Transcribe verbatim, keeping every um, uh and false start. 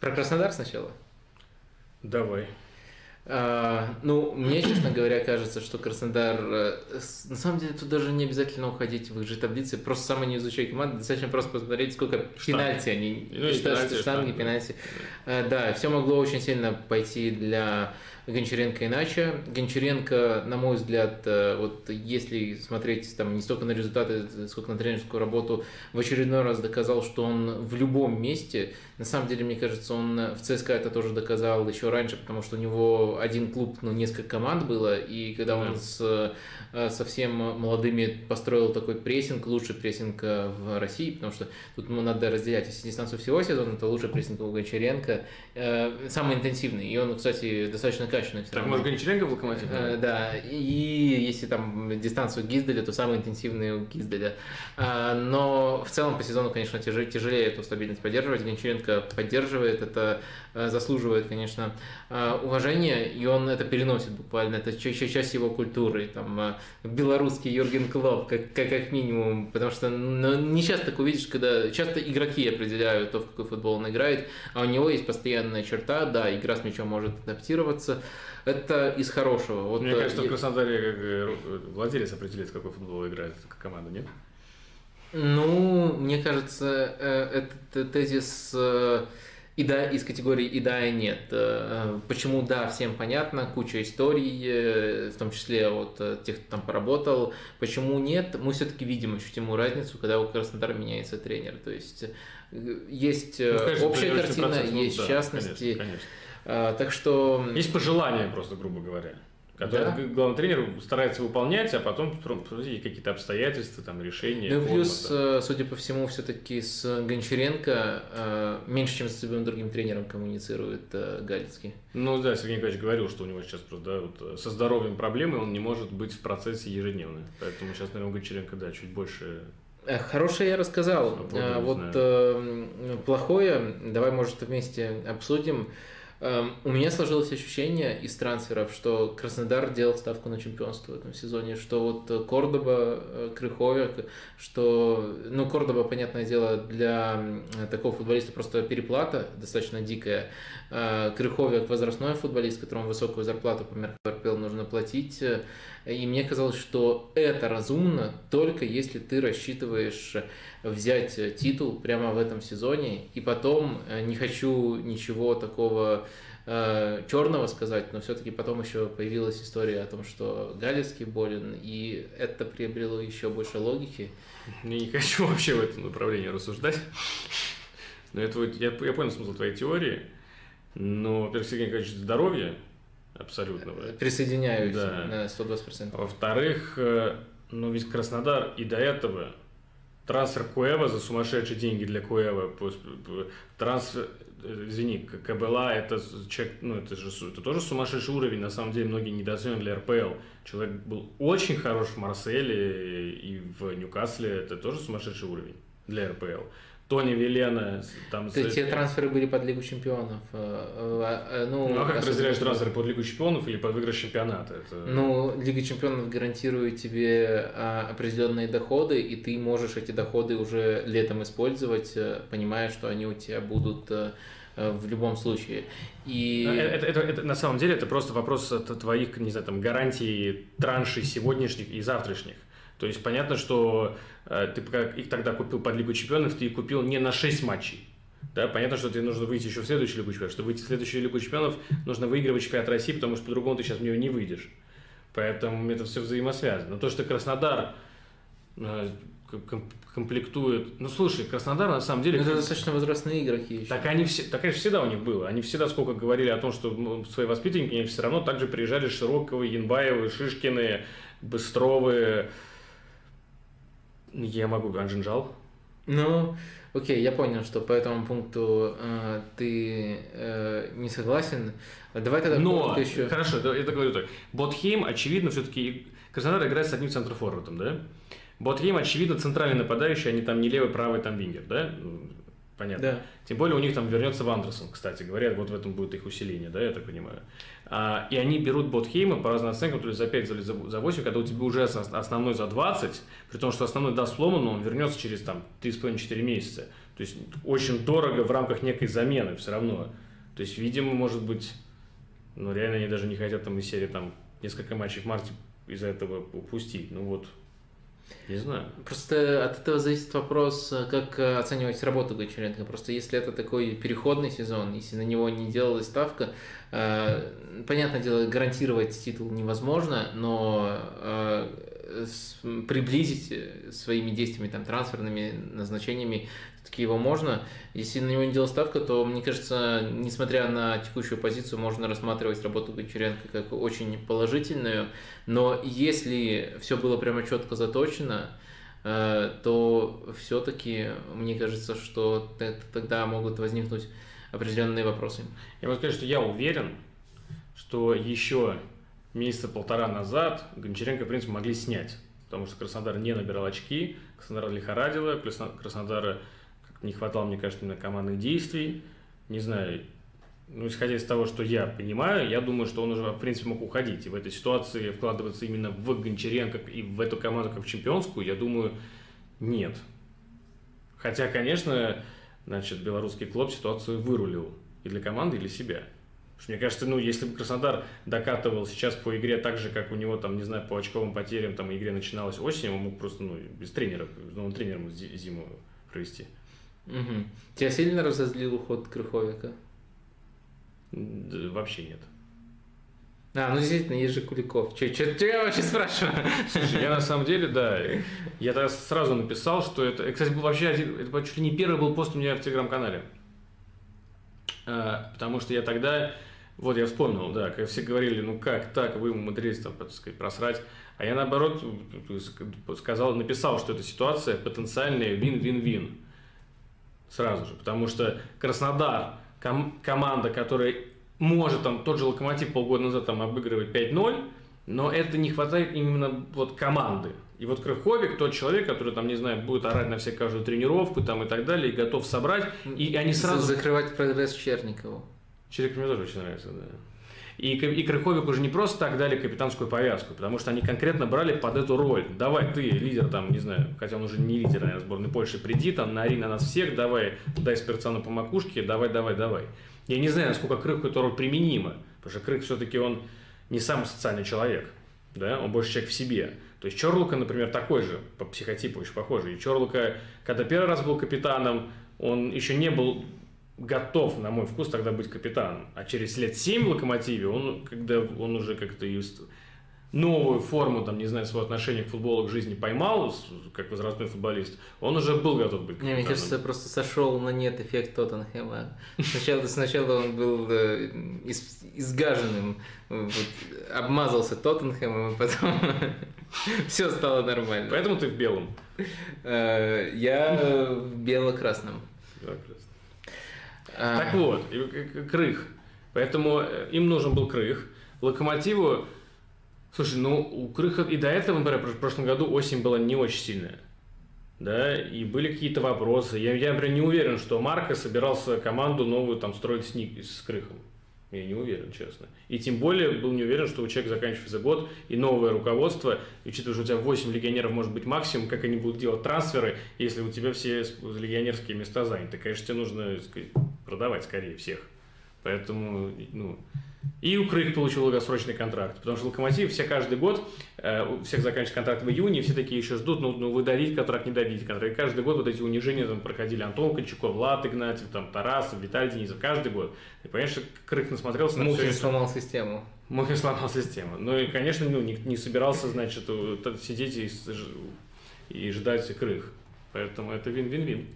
Про Краснодар сначала? Давай. А, ну, мне, честно говоря, кажется, что Краснодар... На самом деле, тут даже не обязательно уходить в их же таблицы. Просто сам не изучай команды. Достаточно просто посмотреть, сколько штанги. Пенальти они... Ну, штанги, штанги, пенальти. А, да, все могло очень сильно пойти для Гончаренко иначе. Гончаренко, на мой взгляд, вот если смотреть там не столько на результаты, сколько на тренерскую работу, в очередной раз доказал, что он в любом месте. На самом деле, мне кажется, он в ЦСКА это тоже доказал еще раньше, потому что у него один клуб, ну, несколько команд было, и когда да. он с совсем молодыми построил такой прессинг, лучший прессинг в России, потому что тут надо разделять, если дистанцию всего сезона, то лучший прессинг у Гончаренко, самый интенсивный, и он, кстати, достаточно качественный. Так, может, Гончаренко в Локомотиве? Да, и если там дистанцию Гизделя, то самый интенсивный у Гизделя. Но в целом по сезону, конечно, тяжелее эту стабильность поддерживать, Гончаренко поддерживает, это заслуживает, конечно, уважения, и он это переносит буквально, это часть его культуры, там, белорусский Юрген Клопп, как, как, как минимум, потому что ну, не часто так увидишь, когда часто игроки определяют то, в какой футбол он играет, а у него есть постоянная черта, да, игра с мячом может адаптироваться, это из хорошего. Вот, мне кажется, я... в Краснодаре владелец определит, в какой футбол играет команда, нет? Ну, мне кажется, этот тезис... И да, из категории «и да, и нет». Почему «да» всем понятно, куча историй, в том числе вот тех, кто там поработал. Почему «нет», мы все-таки видим, ощутимую разницу, когда у Краснодара меняется тренер. То есть есть ну, конечно, общая картина, есть ну, да, частности. Конечно, конечно. Так что... Есть пожелания просто, грубо говоря. Когда да. главный тренер старается выполнять, а потом какие-то обстоятельства, там, решения. Ну, плюс, да. судя по всему, все-таки с Гончаренко меньше, чем с любым другим тренером коммуницирует Галицкий. Ну да, Сергей Николаевич говорил, что у него сейчас просто да, вот, со здоровьем проблемы, он не может быть в процессе ежедневно. Поэтому сейчас, наверное, Гончаренко, да, чуть больше... Хорошее я рассказал. А, вот э, плохое, давай, может, вместе обсудим. У меня сложилось ощущение из трансферов, что Краснодар делал ставку на чемпионство в этом сезоне, что вот Кордоба, Крыховяк, что, ну, Кордоба, понятное дело, для такого футболиста просто переплата достаточно дикая. Крыховяк возрастной футболист, которому высокую зарплату по меркам РПЛ нужно платить, и мне казалось, что это разумно, только если ты рассчитываешь взять титул прямо в этом сезоне, и потом, не хочу ничего такого э, черного сказать, но все-таки потом еще появилась история о том, что Галицкий болен, и это приобрело еще больше логики. Я не хочу вообще в этом направлении рассуждать, но это вот, я, я понял смысл твоей теории, но, во-первых, Сергей Николаевич, здоровье абсолютно. Присоединяюсь да. на сто двадцать процентов. Во-вторых, ну ведь Краснодар и до этого... Трансфер Куэва за сумасшедшие деньги для Куэва. Трансфер, извини, КБЛ, это, человек, ну, это, же, это тоже сумасшедший уровень. На самом деле, многие недооценены для РПЛ. Человек был очень хорош в Марселе и в Ньюкасле. Это тоже сумасшедший уровень для РПЛ. Тони Велена. Там... То есть те трансферы были под Лигу Чемпионов. Ну, ну а как ты разделяешь трансферы под Лигу Чемпионов или под выигрыш чемпионата? Это... Ну, Лига Чемпионов гарантирует тебе определенные доходы, и ты можешь эти доходы уже летом использовать, понимая, что они у тебя будут в любом случае. И... Это, это, это, на самом деле это просто вопрос твоих, не знаю, там, гарантий траншей сегодняшних и завтрашних. То есть понятно, что э, ты как, их тогда купил под Лигу Чемпионов, ты их купил не на шесть матчей. Да? Понятно, что тебе нужно выйти еще в следующую Лигу Чемпионов. Чтобы выйти в следующую Лигу Чемпионов, нужно выигрывать чемпионат России, потому что по-другому ты сейчас в нее не выйдешь. Поэтому это все взаимосвязано. Но то, что Краснодар э, комплектует... Ну, слушай, Краснодар на самом деле... Это достаточно возрастные игроки еще. Так, они все... так, конечно, всегда у них было. Они всегда сколько говорили о том, что ну, свои воспитанники, они все равно также приезжали Широковы, Янбаевы, Шишкины, Быстровы... Я могу Ганжинжал. Ну, окей, я понял, что по этому пункту э, ты э, не согласен. Давай тогда... Но, еще... хорошо, я так говорю так. Ботхейм, очевидно, все-таки... Краснодар играет с одним центрфорвардом, да? Ботхейм, очевидно, центральный нападающий, а не там не левый, правый, там вингер, да? понятно. Да. Тем более у них там вернется Вандерсон, кстати говоря, вот в этом будет их усиление, да, я так понимаю. А, и они берут Ботхейма по разным оценкам, то ли за пять, то ли за восемь, когда у тебя уже основной за двадцать, при том, что основной даст сломан, но он вернется через там три с половиной — четыре месяца. То есть очень дорого в рамках некой замены все равно. То есть, видимо, может быть, ну реально они даже не хотят там из серии там несколько матчей в марте из-за этого упустить, ну вот. Не знаю. Просто от этого зависит вопрос, как оценивать работу Гончаренко. Просто если это такой переходный сезон, если на него не делалась ставка, э, понятное дело, гарантировать титул невозможно, но э, с, приблизить своими действиями, там, трансферными назначениями все-таки его можно. Если на него не делалась ставка, то, мне кажется, несмотря на текущую позицию, можно рассматривать работу Гончаренко как очень положительную. Но если все было прямо четко заточено, то все-таки мне кажется, что тогда могут возникнуть определенные вопросы. Я могу сказать, что я уверен, что еще месяца полтора назад Гончаренко, в принципе, могли снять, потому что Краснодар не набирал очки, Краснодар лихорадило, Краснодара не хватало, мне кажется, именно командных действий. Не знаю, ну, исходя из того, что я понимаю, я думаю, что он уже, в принципе, мог уходить. И в этой ситуации вкладываться именно в Гончаренко и в эту команду как в чемпионскую, я думаю, нет. Хотя, конечно, значит, белорусский Клопп ситуацию вырулил и для команды, и для себя. Потому что, мне кажется, ну, если бы Краснодар докатывал сейчас по игре так же, как у него, там, не знаю, по очковым потерям, там, игре начиналась осенью, он мог просто, ну, без тренера, ну, тренером зиму провести. Угу. Тебя сильно разозлил уход Крыховяка? Вообще нет. А, ну действительно, есть же Куликов. Че, че, че я вообще спрашиваю? Слушай, я на самом деле, да, я тогда сразу написал, что это... это кстати, был вообще один, это чуть ли не первый был пост у меня в Телеграм-канале. А, потому что я тогда... Вот, я вспомнил, да, как все говорили, ну как так, вы умудрились там, так сказать, просрать. А я наоборот сказал, написал, что эта ситуация потенциальная вин-вин-вин. Сразу же, потому что Краснодар... команда, которая может там тот же Локомотив полгода назад там обыгрывать пять ноль, но это не хватает именно вот команды. И вот Крыховяк тот человек, который там, не знаю, будет орать на все каждую тренировку там и так далее, и готов собрать, и они сразу... Закрывать прогресс Черникову. Черников мне тоже очень нравится, да. И, и Крыховяк уже не просто так дали капитанскую повязку, потому что они конкретно брали под эту роль. Давай ты, лидер, там, не знаю, хотя он уже не лидер, наверное, сборной Польши, приди, там, наори на нас всех, давай, дай спиртсану по макушке, давай, давай, давай. Я не знаю, насколько Крыху эта роль применима, потому что Крых все-таки он не самый социальный человек, да, он больше человек в себе. То есть Черлука, например, такой же, по психотипу очень похожий. И Черлука, когда первый раз был капитаном, он еще не был... готов, на мой вкус, тогда быть капитаном. А через лет семь в Локомотиве, он, когда он уже как-то новую форму, там, не знаю, своего отношения к футболу, к жизни поймал, как возрастной футболист, он уже был готов быть капитаном. Мне кажется, просто сошел на нет эффект Тоттенхэма. Сначала, сначала он был из, изгаженным, вот, обмазался Тоттенхэмом, и потом все стало нормально. Поэтому ты в белом? Я в бело-красном. Так вот, Крых. Поэтому им нужен был Крых. Локомотиву... Слушай, ну у Крыха... И до этого, например, в прошлом году осень была не очень сильная. Да, и были какие-то вопросы. Я, я например, не уверен, что Марко собирался команду новую там строить с, Ник... с Крыхом. Я не уверен, честно. И тем более был не уверен, что у человека заканчивается год и новое руководство, и учитывая, что у тебя восемь легионеров может быть максимум, как они будут делать трансферы, если у тебя все легионерские места заняты. Конечно, тебе нужно продавать скорее всех. Поэтому, ну... И у Крых получил долгосрочный контракт, потому что Локомотив все каждый год, у всех заканчивается контракт в июне, и все такие еще ждут, ну, ну вы дадите контракт, не дадите контракт. И каждый год вот эти унижения там проходили: Антон, Кончако, Влад, Игнатьев, там, Тарас, Виталий Денисов, каждый год. И, конечно, Крых насмотрелся на Мухин все это. сломал систему. Мухин сломал систему. Ну и, конечно, ну, не, не собирался, значит, сидеть и, и ждать Крых. Поэтому это вин-вин-вин.